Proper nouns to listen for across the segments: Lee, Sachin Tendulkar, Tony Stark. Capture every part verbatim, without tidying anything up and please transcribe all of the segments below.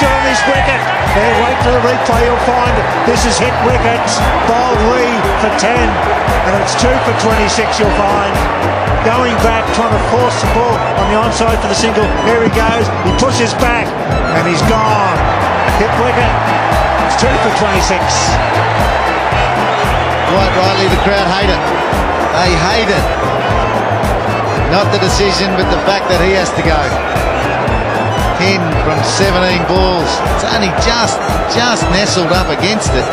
still on this wicket. They'll wait for the replay. You'll find this is hit wickets. Bowled Lee for ten. And it's two for twenty-six, you'll find. Going back, trying to force the ball on the onside for the single. Here he goes. He pushes back. And he's gone. Hit wicket. It's two for twenty-six. Quite rightly, the crowd hate it. They hate it. Not the decision, but the fact that he has to go. From seventeen balls, it's only just just nestled up against it,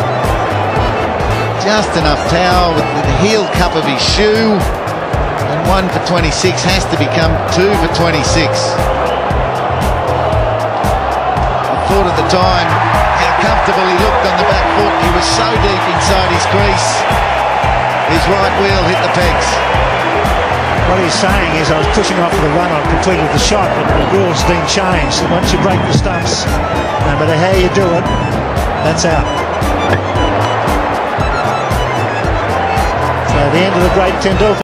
just enough towel with the heel cup of his shoe, and one for twenty-six has to become two for twenty-six. I thought at the time how comfortable he looked on the back foot. He was so deep inside his crease, his right wheel hit the pegs. What he's saying is, I was pushing off for the run, I completed the shot, but the rules have been changed. Once you break the stumps, no matter how you do it, that's out. So at the end of the great Tendulkar.